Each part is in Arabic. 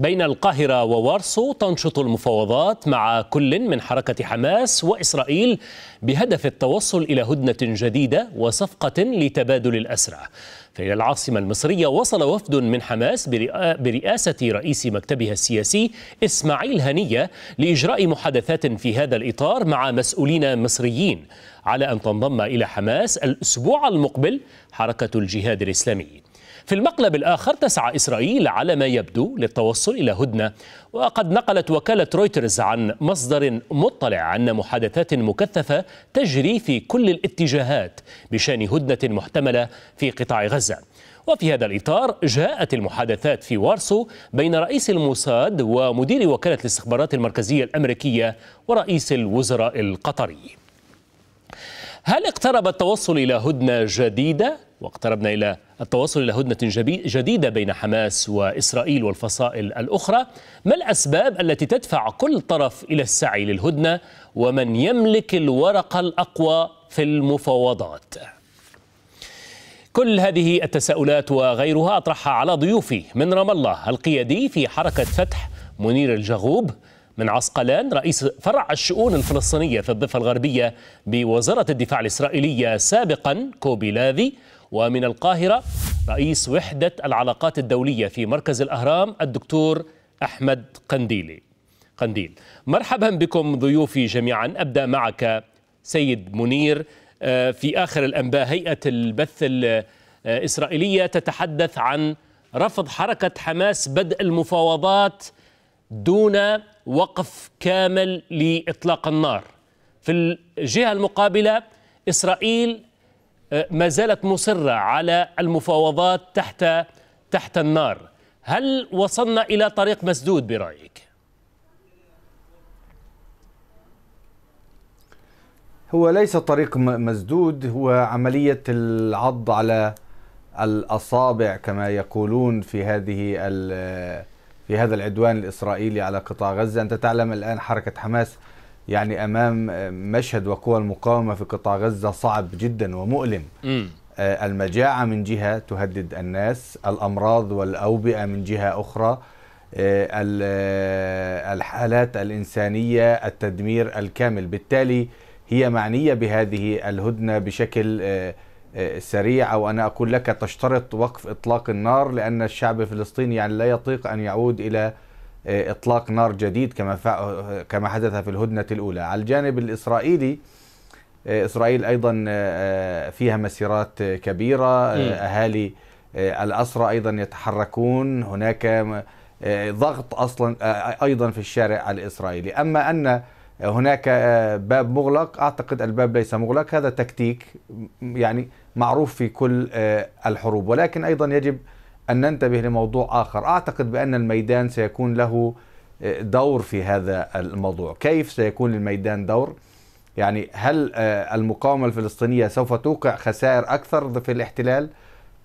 بين القاهرة ووارسو تنشط المفاوضات مع كل من حركة حماس وإسرائيل بهدف التوصل إلى هدنة جديدة وصفقة لتبادل الأسرى. فإلى العاصمة المصرية وصل وفد من حماس برئاسة رئيس مكتبها السياسي إسماعيل هنية لإجراء محادثات في هذا الإطار مع مسؤولين مصريين، على أن تنضم إلى حماس الأسبوع المقبل حركة الجهاد الإسلامي. في المقلب الآخر تسعى إسرائيل على ما يبدو للتوصل إلى هدنة، وقد نقلت وكالة رويترز عن مصدر مطلع أن محادثات مكثفة تجري في كل الاتجاهات بشأن هدنة محتملة في قطاع غزة. وفي هذا الإطار جاءت المحادثات في وارسو بين رئيس الموساد ومدير وكالة الاستخبارات المركزية الأمريكية ورئيس الوزراء القطري. هل اقترب التوصل إلى هدنة جديدة؟ واقتربنا إلى التوصل إلى هدنة جديدة بين حماس وإسرائيل والفصائل الأخرى. ما الأسباب التي تدفع كل طرف إلى السعي للهدنة؟ ومن يملك الورقة الأقوى في المفاوضات؟ كل هذه التساؤلات وغيرها أطرحها على ضيوفي: من رام الله القيادي في حركة فتح منير الجاغوب، من عسقلان رئيس فرع الشؤون الفلسطينية في الضفة الغربية بوزارة الدفاع الإسرائيلية سابقا كوبي لافي، ومن القاهرة رئيس وحدة العلاقات الدولية في مركز الأهرام الدكتور أحمد قنديل. مرحبا بكم ضيوفي جميعا. أبدأ معك سيد منير. في آخر الأنباء هيئة البث الإسرائيلية تتحدث عن رفض حركة حماس بدء المفاوضات دون وقف كامل لإطلاق النار. في الجهة المقابلة إسرائيل ما زالت مصرة على المفاوضات تحت النار. هل وصلنا إلى طريق مسدود برأيك؟ هو ليس طريق مسدود، هو عملية العض على الأصابع كما يقولون في هذا العدوان الإسرائيلي على قطاع غزة. أنت تعلم الآن حركة حماس يعني أمام مشهد وقوى المقاومة في قطاع غزة صعب جدا ومؤلم. المجاعة من جهة تهدد الناس، الأمراض والأوبئة من جهة أخرى، الحالات الإنسانية، التدمير الكامل. بالتالي هي معنية بهذه الهدنة بشكل سريع، أو أنا أقول لك تشترط وقف إطلاق النار، لأن الشعب الفلسطيني يعني لا يطيق أن يعود إلى إطلاق نار جديد كما حدث في الهدنة الأولى. على الجانب الإسرائيلي، إسرائيل أيضا فيها مسيرات كبيرة، أهالي الأسرى أيضا يتحركون، هناك ضغط أصلا أيضا في الشارع الإسرائيلي. أما أن هناك باب مغلق، أعتقد الباب ليس مغلق. هذا تكتيك يعني معروف في كل الحروب، ولكن أيضا يجب أن ننتبه لموضوع آخر. أعتقد بأن الميدان سيكون له دور في هذا الموضوع. كيف سيكون للميدان دور؟ يعني هل المقاومة الفلسطينية سوف توقع خسائر أكثر في الاحتلال؟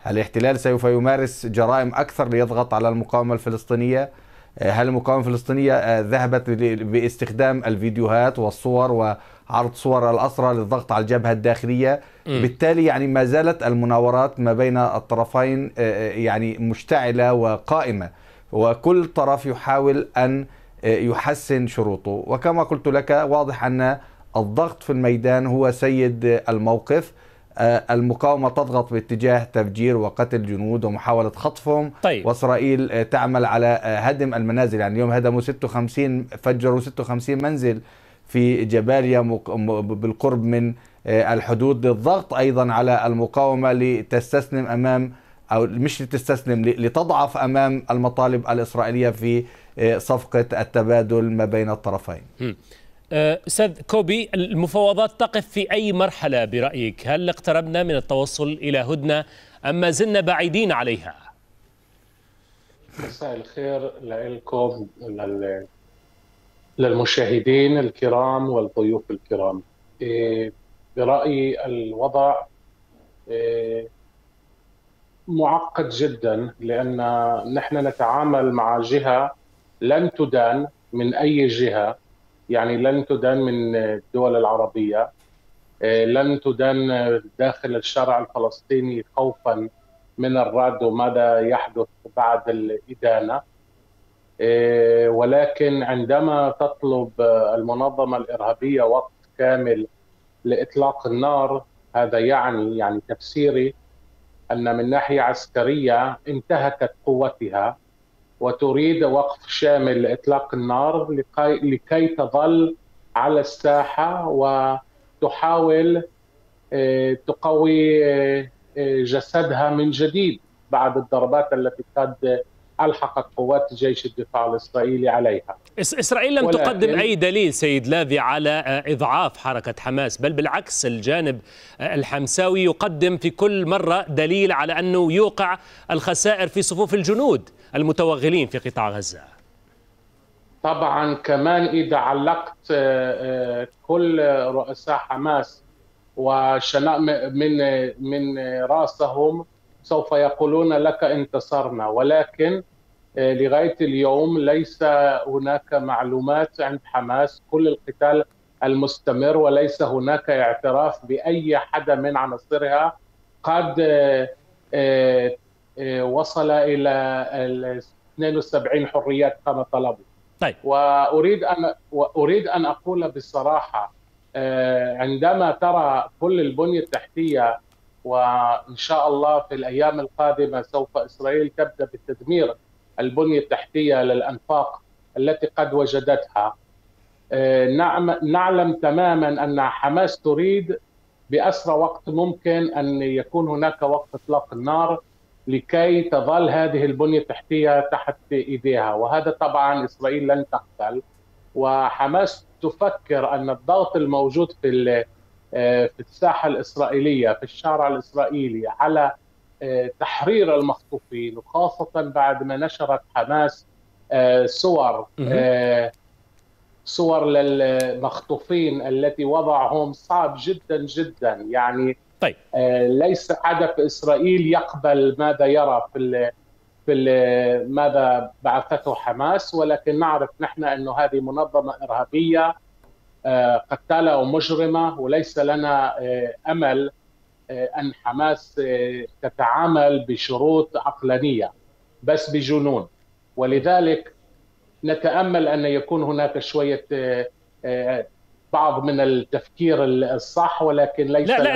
هل الاحتلال سوف يمارس جرائم أكثر ليضغط على المقاومة الفلسطينية؟ هل المقاومة الفلسطينية ذهبت باستخدام الفيديوهات والصور وعرض صور الأسرى للضغط على الجبهة الداخلية؟ بالتالي يعني ما زالت المناورات ما بين الطرفين يعني مشتعلة وقائمة، وكل طرف يحاول أن يحسن شروطه. وكما قلت لك، واضح أن الضغط في الميدان هو سيد الموقف. المقاومة تضغط باتجاه تفجير وقتل جنود ومحاولة خطفهم. طيب. وإسرائيل تعمل على هدم المنازل. يعني اليوم هدموا 56 فجروا 56 منزل في جباليا بالقرب من الحدود، للضغط أيضا على المقاومة لتستسلم أمام، أو مش لتستسلم، لتضعف أمام المطالب الإسرائيلية في صفقة التبادل ما بين الطرفين. أستاذ كوبي، المفاوضات تقف في أي مرحلة برأيك؟ هل اقتربنا من التوصل إلى هدنة أم ما زلنا بعيدين عليها؟ مساء الخير لكم، للمشاهدين الكرام والضيوف الكرام. برأيي الوضع معقد جدا، لأن نحن نتعامل مع جهة لن تدان من أي جهة، يعني لن تدان من الدول العربية، لن تدان داخل الشارع الفلسطيني خوفا من الرد وماذا يحدث بعد الإدانة. ولكن عندما تطلب المنظمة الإرهابية وقت كامل لإطلاق النار، هذا يعني تفسيري أن من ناحية عسكرية انتهكت قوتها وتريد وقف شامل لإطلاق النار لكي تظل على الساحة وتحاول تقوي جسدها من جديد بعد الضربات التي قد ألحقت قوات جيش الدفاع الإسرائيلي عليها. إسرائيل لم تقدم أي دليل سيد لافي على إضعاف حركة حماس، بل بالعكس الجانب الحمساوي يقدم في كل مرة دليل على أنه يوقع الخسائر في صفوف الجنود المتوغلين في قطاع غزة. طبعا كمان إذا علقت كل رؤساء حماس وشناء من رأسهم سوف يقولون لك انتصرنا، ولكن لغاية اليوم ليس هناك معلومات عند حماس. كل القتال المستمر وليس هناك اعتراف بأي حدا من عناصرها قد وصل إلى 72 حريات كما طلبوا. طيب. وأريد أن أقول بصراحة، عندما ترى كل البنية التحتية، وإن شاء الله في الأيام القادمة سوف إسرائيل تبدأ بتدمير البنية التحتية للأنفاق التي قد وجدتها، نعلم تماما أن حماس تريد بأسرع وقت ممكن أن يكون هناك وقت إطلاق النار لكي تظل هذه البنية التحتية تحت إيديها، وهذا طبعا إسرائيل لن تقبل. وحماس تفكر أن الضغط الموجود في الساحة الإسرائيلية، في الشارع الإسرائيلي، على تحرير المخطوفين، وخاصة بعد ما نشرت حماس صور للمخطوفين التي وضعهم صعب جدا جدا. يعني طيب. ليس عدد في إسرائيل يقبل ماذا يرى في ماذا بعثته حماس، ولكن نعرف نحن أنه هذه منظمة إرهابية قتالة ومجرمة، وليس لنا أمل أن حماس تتعامل بشروط عقلانية بس بجنون. ولذلك نتأمل أن يكون هناك شوية بعض من التفكير الصح، ولكن ليس لا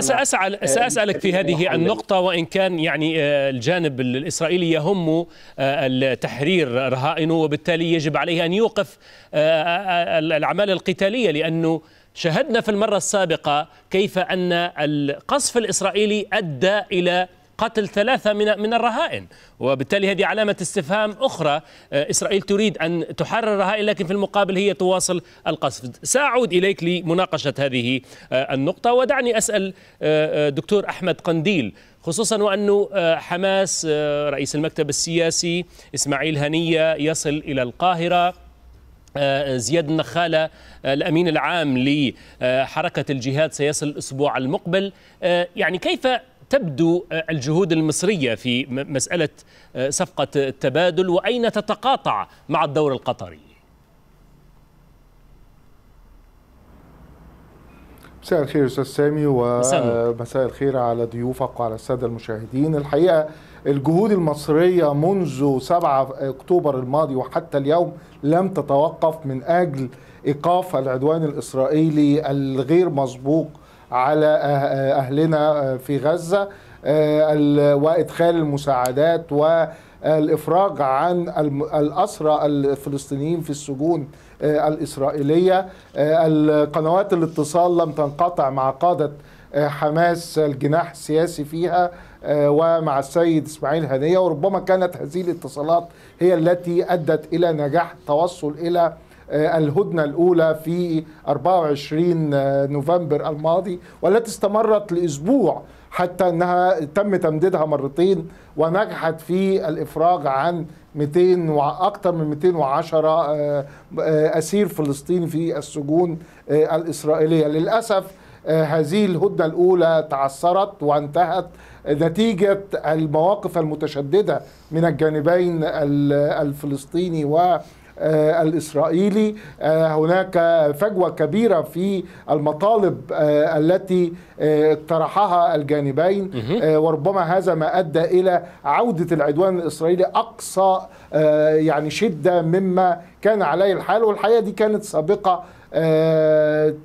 سأسألك في هذه النقطة، وإن كان يعني الجانب الإسرائيلي يهم التحرير رهائنه، وبالتالي يجب عليه أن يوقف الأعمال القتالية، لأنه شهدنا في المرة السابقة كيف أن القصف الإسرائيلي أدى إلى قتل 3 من الرهائن، وبالتالي هذه علامة استفهام أخرى. إسرائيل تريد أن تحرر الرهائن، لكن في المقابل هي تواصل القصف. سأعود إليك لمناقشة هذه النقطة، ودعني أسأل دكتور أحمد قنديل، خصوصا وأنه حماس رئيس المكتب السياسي إسماعيل هنية يصل إلى القاهرة، زياد النخالة الأمين العام لحركة الجهاد سيصل الأسبوع المقبل، يعني كيف تبدو الجهود المصرية في مسألة صفقة التبادل، وأين تتقاطع مع الدور القطري؟ مساء الخير أستاذ سامي، ومساء الخير على ضيوفك وعلى السادة المشاهدين. الحقيقة الجهود المصرية منذ 7 أكتوبر الماضي وحتى اليوم لم تتوقف من أجل إيقاف العدوان الإسرائيلي الغير مسبوق على أهلنا في غزة، وإدخال المساعدات والإفراج عن الأسرى الفلسطينيين في السجون الإسرائيلية. قنوات الاتصال لم تنقطع مع قادة حماس الجناح السياسي فيها ومع السيد إسماعيل هنية، وربما كانت هذه الاتصالات هي التي أدت إلى نجاح التوصل إلى الهدنة الأولى في 24 نوفمبر الماضي، والتي استمرت لأسبوع حتى أنها تم تمديدها مرتين، ونجحت في الإفراج عن أكثر من 210 أسير فلسطيني في السجون الإسرائيلية. للأسف هذه الهدنة الأولى تعثرت وانتهت نتيجة المواقف المتشددة من الجانبين الفلسطيني و الإسرائيلي. هناك فجوة كبيرة في المطالب التي اقترحها الجانبين، وربما هذا ما أدى إلى عودة العدوان الإسرائيلي أقصى يعني شدة مما كان عليه الحال. والحقيقة دي كانت سابقة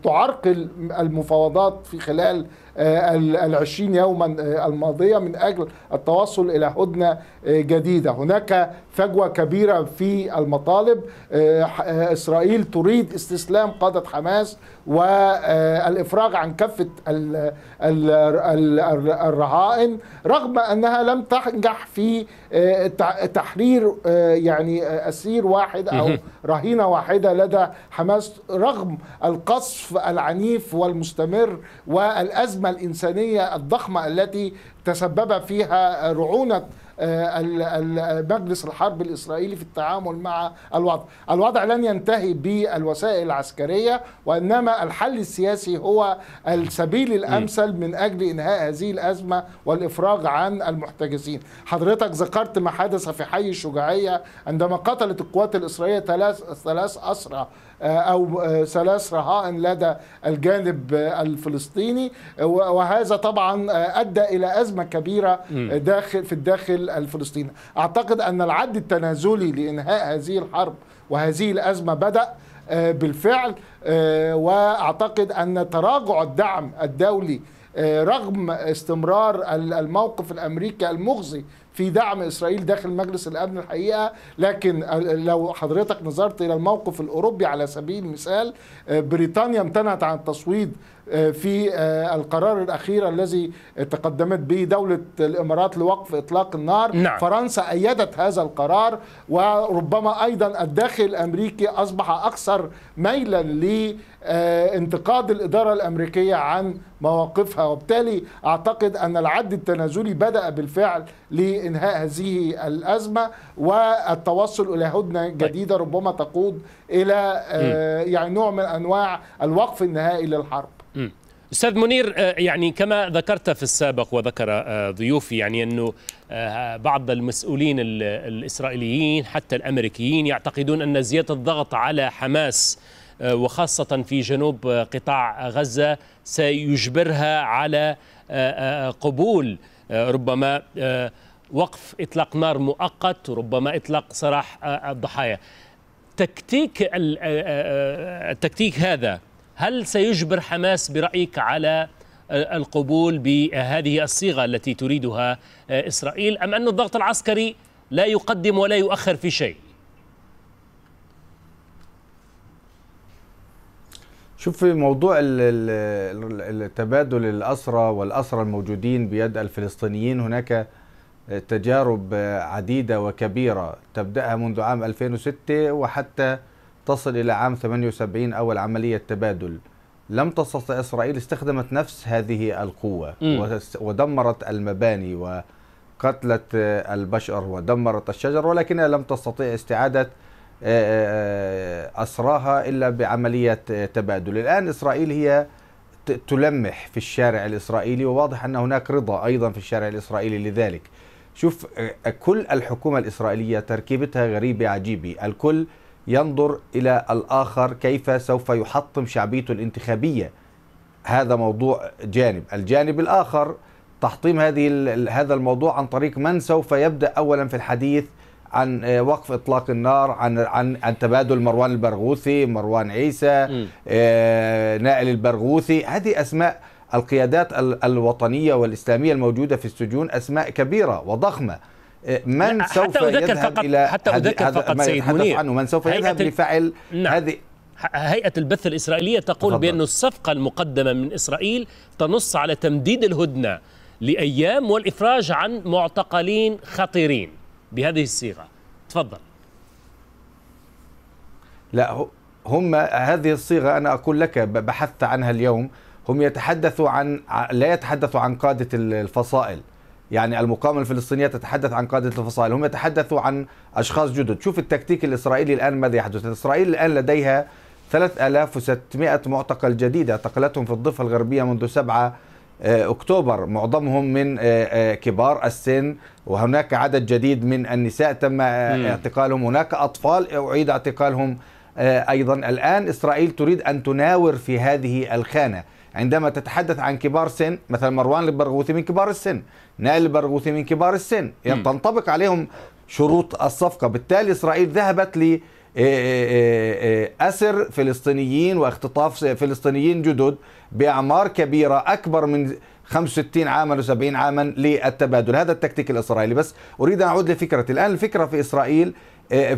تعرقل المفاوضات في خلال 20 يوما الماضية من أجل التوصل إلى هدنة جديدة. هناك فجوة كبيرة في المطالب. إسرائيل تريد استسلام قادة حماس والإفراغ عن كافة الرهائن، رغم أنها لم تنجح في تحرير يعني أسير واحد أو رهينة واحدة لدى حماس، رغم القصف العنيف والمستمر والأزمة الإنسانية الضخمة التي تسبب فيها رعونة مجلس الحرب الإسرائيلي في التعامل مع الوضع. الوضع لن ينتهي بالوسائل العسكرية، وإنما الحل السياسي هو السبيل الأمثل من أجل إنهاء هذه الأزمة والإفراج عن المحتجزين. حضرتك ذكرت ما حدث في حي الشجاعية عندما قتلت القوات الإسرائيلية 3 أسرى أو 3 رهائن لدى الجانب الفلسطيني، وهذا طبعا أدى إلى أزمة كبيرة داخل في الداخل الفلسطيني. أعتقد أن العد التنازلي لإنهاء هذه الحرب وهذه الأزمة بدأ بالفعل، وأعتقد أن تراجع الدعم الدولي رغم استمرار الموقف الأمريكي المغزي في دعم إسرائيل داخل مجلس الأمن الحقيقة. لكن لو حضرتك نظرت إلى الموقف الأوروبي على سبيل المثال، بريطانيا امتنعت عن التصويت في القرار الأخير الذي تقدمت به دولة الإمارات لوقف إطلاق النار. نعم. فرنسا أيدت هذا القرار، وربما أيضا الداخل الأمريكي أصبح أكثر ميلا لانتقاد الإدارة الأمريكية عن مواقفها، وبالتالي أعتقد أن العد التنازلي بدأ بالفعل لإنهاء هذه الأزمة والتوصل إلى هدنة جديدة ربما تقود إلى يعني نوع من أنواع الوقف النهائي للحرب. أستاذ منير، يعني كما ذكرت في السابق وذكر ضيوفي، يعني أنه بعض المسؤولين الإسرائيليين حتى الأمريكيين يعتقدون أن زيادة الضغط على حماس وخاصة في جنوب قطاع غزة سيجبرها على قبول ربما وقف إطلاق نار مؤقت وربما إطلاق سراح الضحايا. التكتيك هذا هل سيجبر حماس برأيك على القبول بهذه الصيغة التي تريدها إسرائيل، أم أن الضغط العسكري لا يقدم ولا يؤخر في شيء؟ شوف، في موضوع التبادل الأسرى والأسرى الموجودين بيد الفلسطينيين، هناك تجارب عديدة وكبيرة تبدأها منذ عام 2006 وحتى تصل إلى عام 78 أول عملية تبادل. لم تستطع إسرائيل، استخدمت نفس هذه القوة ودمرت المباني وقتلت البشر ودمرت الشجر، ولكنها لم تستطيع استعادة أسراها إلا بعملية تبادل. الآن إسرائيل هي تلمح في الشارع الإسرائيلي، وواضح أن هناك رضا أيضا في الشارع الإسرائيلي لذلك. شوف، كل الحكومة الإسرائيلية تركيبتها غريبة عجيبة، الكل ينظر إلى الآخر كيف سوف يحطم شعبيته الانتخابية. هذا موضوع جانب. الجانب الآخر تحطيم هذا الموضوع عن طريق من سوف يبدأ أولا في الحديث عن وقف إطلاق النار، عن تبادل مروان البرغوثي، مروان عيسى، نائل البرغوثي. هذه أسماء القيادات الوطنية والإسلامية الموجودة في السجون، أسماء كبيرة وضخمة. من سوف يذهب إلى من سوف يذهب لفعل هذه؟ هيئة البث الإسرائيلية تقول بأن الصفقة المقدمة من إسرائيل تنص على تمديد الهدنة لأيام والإفراج عن معتقلين خطيرين بهذه الصيغة. تفضل. لا، هم هذه الصيغة أنا أقول لك بحثت عنها اليوم، هم يتحدثوا عن، لا يتحدثوا عن قادة الفصائل، يعني المقاومة الفلسطينية تتحدث عن قادة الفصائل، هم يتحدثوا عن أشخاص جدد. شوف التكتيك الإسرائيلي الآن ماذا يحدث. إسرائيل الآن لديها 3600 معتقل جديدة اعتقلتهم في الضفة الغربية منذ 7 أكتوبر، معظمهم من كبار السن، وهناك عدد جديد من النساء تم اعتقالهم، هناك أطفال أعيد اعتقالهم أيضا. الآن إسرائيل تريد أن تناور في هذه الخانة، عندما تتحدث عن كبار سن، مثلا مروان البرغوثي من كبار السن، نائل البرغوثي من كبار السن، يعني تنطبق عليهم شروط الصفقة. بالتالي إسرائيل ذهبت لأسر فلسطينيين واختطاف فلسطينيين جدد بأعمار كبيرة أكبر من 65 عاما و70 عاما للتبادل. هذا التكتيك الإسرائيلي. بس أريد أن أعود لفكرة الآن. الفكرة في إسرائيل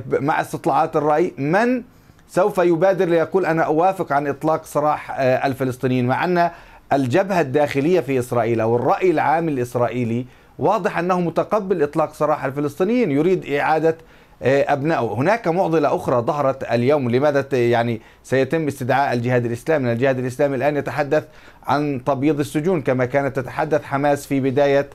مع استطلاعات الرأي من سوف يبادر ليقول أنا أوافق عن إطلاق سراح الفلسطينيين، مع أن الجبهة الداخلية في إسرائيل أو الرأي العام الإسرائيلي واضح أنه متقبل إطلاق سراح الفلسطينيين، يريد إعادة أبنائه. هناك معضلة أخرى ظهرت اليوم، لماذا يعني سيتم استدعاء الجهاد الإسلامي؟ الجهاد الإسلامي الآن يتحدث عن تبييض السجون كما كانت تتحدث حماس في بداية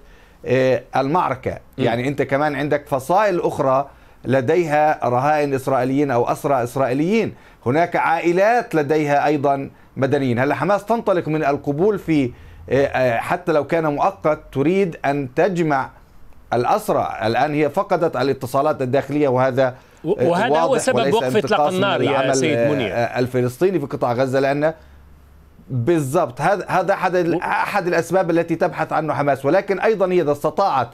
المعركة. يعني أنت كمان عندك فصائل أخرى لديها رهائن إسرائيليين أو أسرى إسرائيليين، هناك عائلات لديها أيضا مدنيين. هل حماس تنطلق من القبول في حتى لو كان مؤقت، تريد أن تجمع الأسرى؟ الآن هي فقدت الاتصالات الداخلية، وهذا هو سبب وقف إطلاق النار يا سيد منير الفلسطيني في قطاع غزة، لأن بالضبط هذا أحد الأسباب التي تبحث عنه حماس. ولكن أيضا هي إذا استطاعت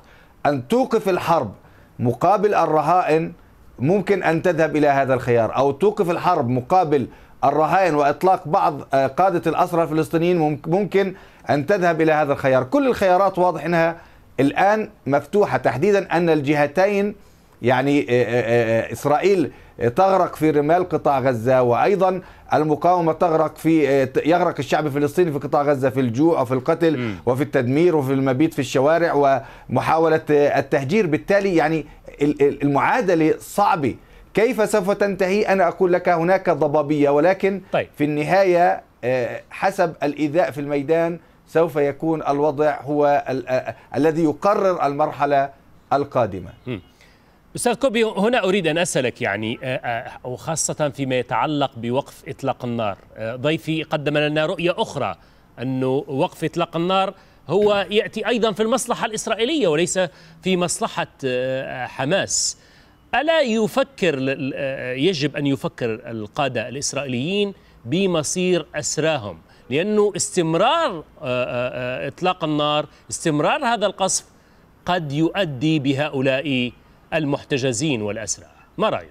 أن توقف الحرب مقابل الرهائن ممكن أن تذهب إلى هذا الخيار، أو توقف الحرب مقابل الرهائن وإطلاق بعض قادة الأسرى الفلسطينيين ممكن أن تذهب إلى هذا الخيار. كل الخيارات واضح أنها الآن مفتوحة، تحديدا أن الجهتين يعني إسرائيل تغرق في رمال قطاع غزة، وأيضا المقاومة يغرق الشعب الفلسطيني في قطاع غزة في الجوع وفي القتل وفي التدمير وفي المبيت في الشوارع ومحاولة التهجير. بالتالي يعني المعادلة صعبة، كيف سوف تنتهي؟ أنا أقول لك هناك ضبابية، ولكن طيب. في النهاية حسب الإيذاء في الميدان سوف يكون الوضع هو الذي يقرر المرحلة القادمة. أستاذ كوبي، هنا أريد أن أسألك يعني وخاصة فيما يتعلق بوقف إطلاق النار. ضيفي قدم لنا رؤية أخرى، أنه وقف إطلاق النار هو يأتي أيضا في المصلحة الإسرائيلية وليس في مصلحة حماس. ألا يجب أن يفكر القادة الإسرائيليين بمصير أسراهم؟ لأنه استمرار إطلاق النار، استمرار هذا القصف قد يؤدي بهؤلاء المحتجزين والأسرى. ما رأيك؟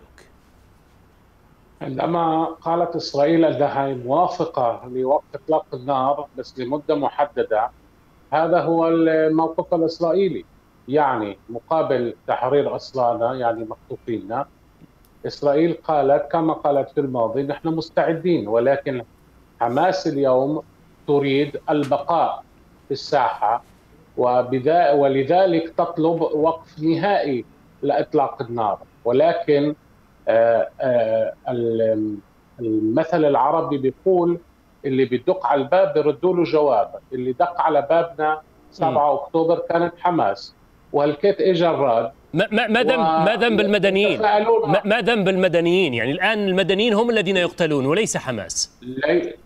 عندما قالت إسرائيل أنها موافقة لوقف إطلاق النار بس لمدة محددة، هذا هو الموقف الإسرائيلي، يعني مقابل تحرير أسرانا يعني مخطوفينا. إسرائيل قالت كما قالت في الماضي نحن مستعدين، ولكن حماس اليوم تريد البقاء في الساحة، ولذلك تطلب وقف نهائي لإطلاق النار. ولكن المثل العربي بيقول اللي بيدق على الباب بيردوا له جواب. اللي دق على بابنا 7 أكتوبر كانت حماس، وهلكيت إجا الراد. ما ذنب المدنيين؟ ما ذنب المدنيين؟ يعني الآن المدنيين هم الذين يقتلون وليس حماس.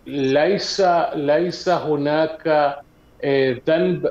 ليس هناك ذنب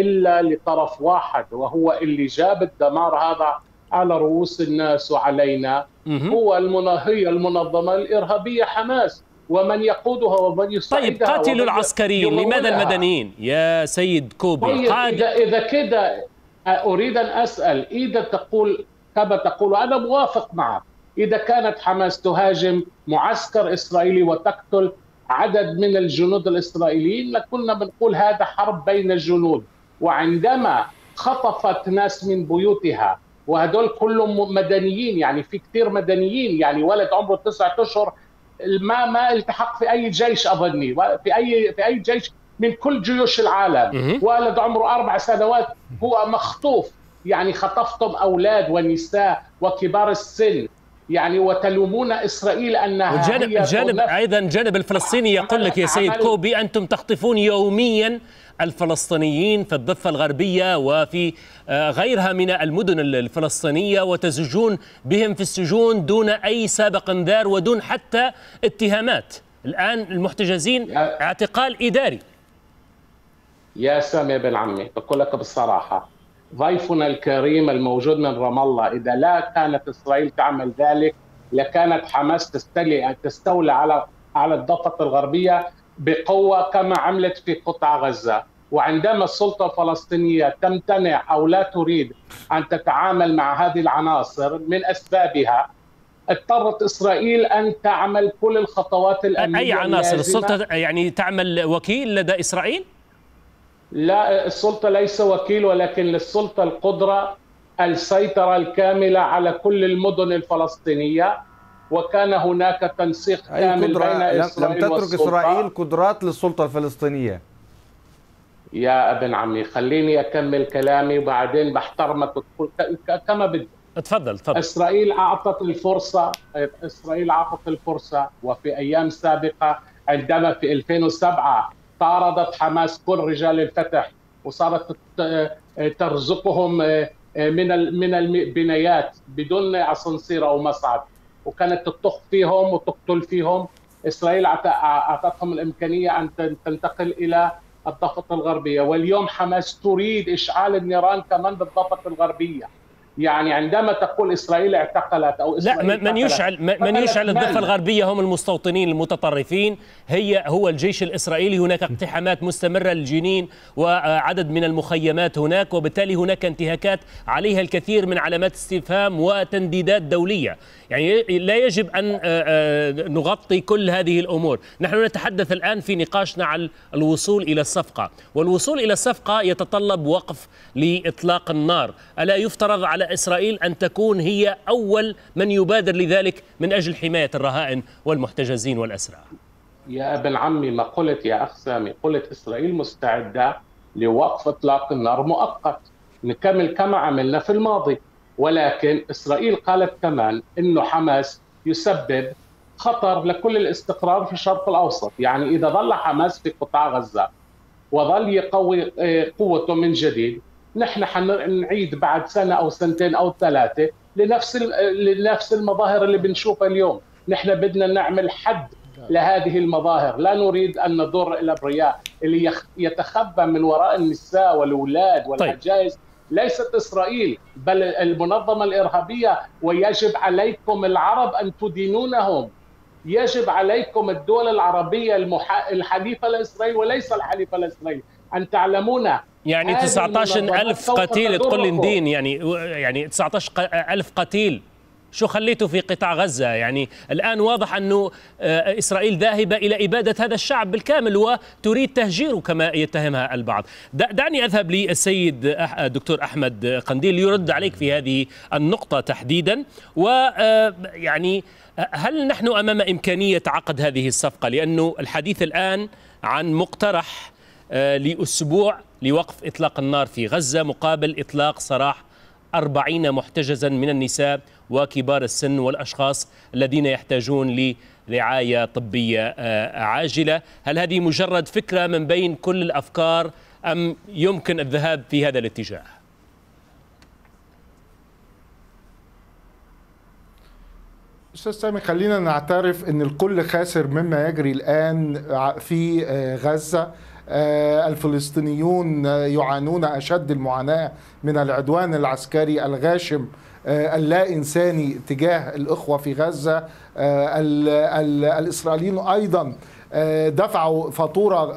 إلا لطرف واحد، وهو اللي جاب الدمار هذا على رؤوس الناس وعلينا هو المنظمة الإرهابية حماس ومن يقودها ومن يساعدها. طيب قاتلوا العسكريين، لماذا المدنيين يا سيد كوبي؟ إذا كده أريد أن أسأل، إذا تقول كما تقول أنا موافق معك، إذا كانت حماس تهاجم معسكر إسرائيلي وتقتل عدد من الجنود الإسرائيليين لكنا بنقول هذا حرب بين الجنود. وعندما خطفت ناس من بيوتها وهدول كلهم مدنيين، يعني في كثير مدنيين، يعني ولد عمره 9 أشهر ما التحق في أي جيش أظني، في أي جيش من كل جيوش العالم، ولد عمره 4 سنوات هو مخطوف. يعني خطفتم أولاد ونساء وكبار السن، يعني وتلومون إسرائيل أنها أيضا الجانب الفلسطيني يقول لك يا سيد كوبي أنتم تخطفون يوميا الفلسطينيين في الضفة الغربية وفي غيرها من المدن الفلسطينية وتزجون بهم في السجون دون أي سابق انذار ودون حتى اتهامات. الآن المحتجزين اعتقال إداري. يا سامي بن عمي، بقول لك بصراحة ضيفنا الكريم الموجود من رام الله، إذا لا كانت إسرائيل تعمل ذلك لكانت حماس تستولى على الضفة الغربية بقوة كما عملت في قطاع غزة. وعندما السلطة الفلسطينية تمتنع أو لا تريد أن تتعامل مع هذه العناصر من أسبابها، اضطرت إسرائيل أن تعمل كل الخطوات الأمنية. أي عناصر؟ السلطة يعني تعمل وكيل لدى إسرائيل؟ لا، السلطة ليس وكيل، ولكن للسلطة القدرة السيطرة الكاملة على كل المدن الفلسطينية، وكان هناك تنسيق كامل بين إسرائيل والسلطة. لم تترك إسرائيل قدرات للسلطة الفلسطينية. يا ابن عمي خليني أكمل كلامي وبعدين بحترمك وتقول كما بدك. اتفضل اتفضل. إسرائيل أعطت الفرصة، وفي أيام سابقة عندما في 2007 طاردت حماس كل رجال الفتح وصارت ترزقهم من البنايات بدون أسانسير أو مصعد، وكانت تطخ فيهم وتقتل فيهم. إسرائيل أعطتهم الإمكانية أن تنتقل إلى الضفة الغربية، واليوم حماس تريد إشعال النيران كمان بالضفة الغربية. يعني عندما تقول إسرائيل اعتقلت أو إسرائيل لا، من يشعل الضفة الغربية هم المستوطنين المتطرفين، هو الجيش الإسرائيلي. هناك اقتحامات مستمرة للجنين وعدد من المخيمات هناك، وبالتالي هناك انتهاكات عليها الكثير من علامات استفهام وتنديدات دولية. يعني لا يجب أن نغطي كل هذه الأمور. نحن نتحدث الآن في نقاشنا عن الوصول إلى الصفقة، والوصول إلى الصفقة يتطلب وقف لإطلاق النار. ألا يفترض على إسرائيل أن تكون هي أول من يبادر لذلك من أجل حماية الرهائن والمحتجزين والأسرى؟ يا ابن عمي ما قلت يا أخ سامي، قلت إسرائيل مستعدة لوقف إطلاق النار مؤقت، نكمل كما عملنا في الماضي. ولكن إسرائيل قالت كمان إنه حماس يسبب خطر لكل الاستقرار في الشرق الأوسط. يعني إذا ظل حماس في قطاع غزة وظل يقوي قوته من جديد، نحن حنعيد بعد سنة أو سنتين أو ثلاثة لنفس المظاهر اللي بنشوفها اليوم. نحن بدنا نعمل حد لهذه المظاهر، لا نريد أن نضر الأبرياء اللي يتخبى من وراء النساء والأولاد والعجائز. ليست إسرائيل بل المنظمة الإرهابية، ويجب عليكم العرب أن تدينونهم. يجب عليكم الدول العربية الحليفة لإسرائيل وليس الحليفة لإسرائيل أن تعلمون. يعني 19,000 قتيل تقول لي ندين؟ يعني 19,000 قتيل شو خليته في قطاع غزة؟ يعني الآن واضح أنه إسرائيل ذاهبة إلى إبادة هذا الشعب بالكامل وتريد تهجيره كما يتهمها البعض. دعني أذهب للسيد الدكتور أحمد قنديل يرد عليك في هذه النقطة تحديدا. ويعني هل نحن أمام إمكانية عقد هذه الصفقة؟ لأنه الحديث الآن عن مقترح لأسبوع لوقف إطلاق النار في غزة مقابل إطلاق سراح 40 محتجزا من النساء وكبار السن والأشخاص الذين يحتاجون لرعاية طبية عاجلة. هل هذه مجرد فكرة من بين كل الأفكار أم يمكن الذهاب في هذا الاتجاه؟ أستاذ سامي خلينا نعترف أن الكل خاسر مما يجري الآن في غزة. الفلسطينيون يعانون أشد المعاناة من العدوان العسكري الغاشم اللا إنساني تجاه الإخوة في غزة. الإسرائيليين أيضا دفعوا فاتورة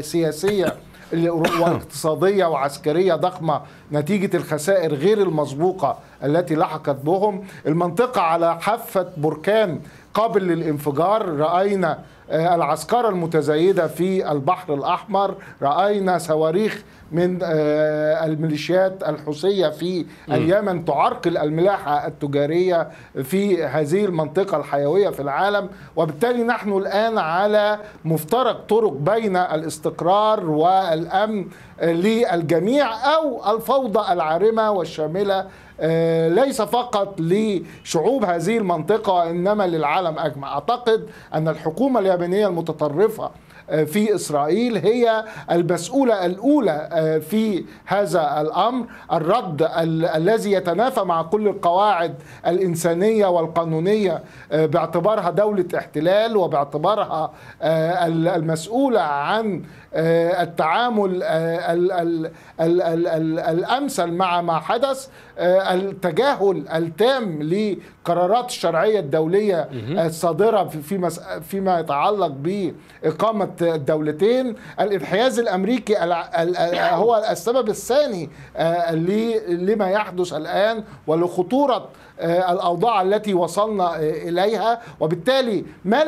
سياسية واقتصادية وعسكرية ضخمة نتيجة الخسائر غير المسبوقة التي لحقت بهم. المنطقة على حافة بركان قابل للانفجار، رأينا العسكرة المتزايدة في البحر الأحمر، رأينا صواريخ من الميليشيات الحوثية في اليمن تعرقل الملاحة التجارية في هذه المنطقة الحيوية في العالم. وبالتالي نحن الآن على مفترق طرق بين الاستقرار والأمن للجميع أو الفوضى العارمة والشاملة ليس فقط لشعوب هذه المنطقة إنما للعالم أجمع. أعتقد أن الحكومة اليمنية المتطرفة في إسرائيل هي المسؤولة الأولى في هذا الأمر. الرد الذي يتنافى مع كل القواعد الإنسانية والقانونية باعتبارها دولة احتلال وباعتبارها المسؤولة عن التعامل الأمثل مع ما حدث، التجاهل التام لقرارات الشرعية الدولية الصادرة فيما يتعلق بإقامة الدولتين، الانحياز الأمريكي هو السبب الثاني لما يحدث الآن ولخطورة الأوضاع التي وصلنا إليها. وبالتالي ما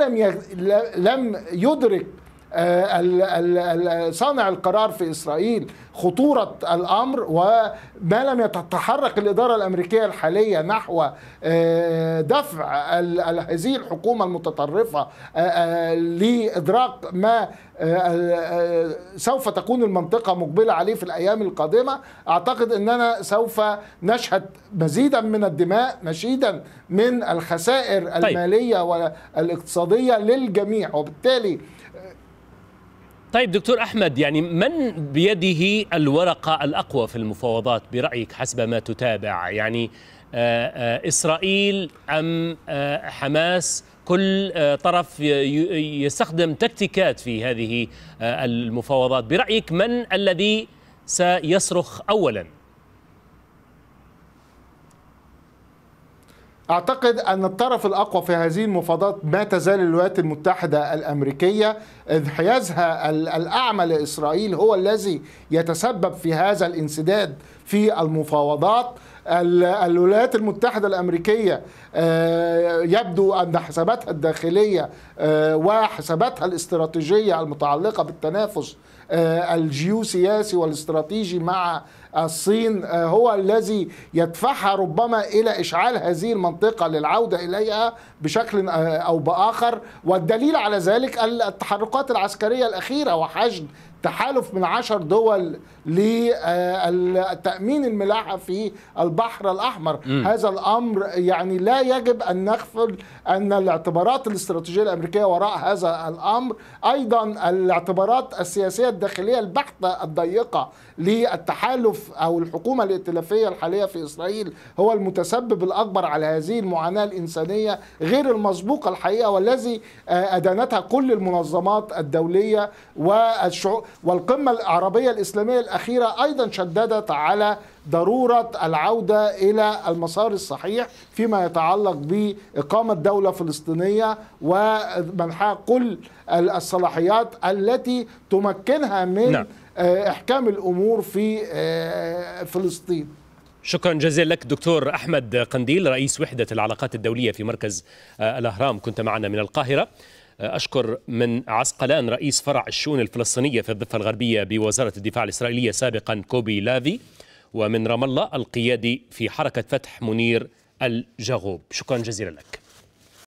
لم يدرك صانع القرار في إسرائيل خطورة الأمر، وما لم تتحرك الإدارة الأمريكية الحالية نحو دفع هذه الحكومة المتطرفة لإدراك ما سوف تكون المنطقة مقبلة عليه في الأيام القادمة، أعتقد أننا سوف نشهد مزيدا من الدماء، مزيدا من الخسائر المالية والاقتصادية للجميع. وبالتالي طيب دكتور أحمد، يعني من بيده الورقة الأقوى في المفاوضات برأيك حسب ما تتابع؟ يعني إسرائيل أم حماس؟ كل طرف يستخدم تكتيكات في هذه المفاوضات، برأيك من الذي سيصرخ أولا؟ أعتقد أن الطرف الأقوى في هذه المفاوضات ما تزال الولايات المتحدة الأمريكية. انحيازها الأعمى لإسرائيل هو الذي يتسبب في هذا الانسداد في المفاوضات. الولايات المتحدة الأمريكية يبدو أن حساباتها الداخلية وحساباتها الاستراتيجية المتعلقة بالتنافس الجيوسياسي والاستراتيجي مع الصين هو الذي يدفعها ربما إلى إشعال هذه المنطقة للعودة إليها بشكل أو بآخر. والدليل على ذلك التحركات العسكرية الأخيرة وحشد تحالف من 10 دول لتأمين الملاحة في البحر الأحمر. هذا الأمر يعني لا يجب أن نغفل أن الاعتبارات الاستراتيجية الأمريكية وراء هذا الأمر، أيضا الاعتبارات السياسية الداخلية البحتة الضيقة للتحالف أو الحكومة الائتلافية الحالية في إسرائيل هو المتسبب الأكبر على هذه المعاناة الإنسانية غير المسبوقة الحقيقة، والذي أدانتها كل المنظمات الدولية والشعوب. والقمة العربية الإسلامية الأخيرة أيضا شددت على ضرورة العودة إلى المسار الصحيح فيما يتعلق بإقامة دولة فلسطينية ومنحها كل الصلاحيات التي تمكنها من إحكام الأمور في فلسطين. شكرا جزيلا لك دكتور أحمد قنديل، رئيس وحدة العلاقات الدولية في مركز الأهرام، كنت معنا من القاهرة. أشكر من عسقلان رئيس فرع الشؤون الفلسطينية في الضفة الغربية بوزارة الدفاع الإسرائيلية سابقا كوبي لافي، ومن رام الله القيادي في حركة فتح منير الجاغوب. شكرا جزيلا لك.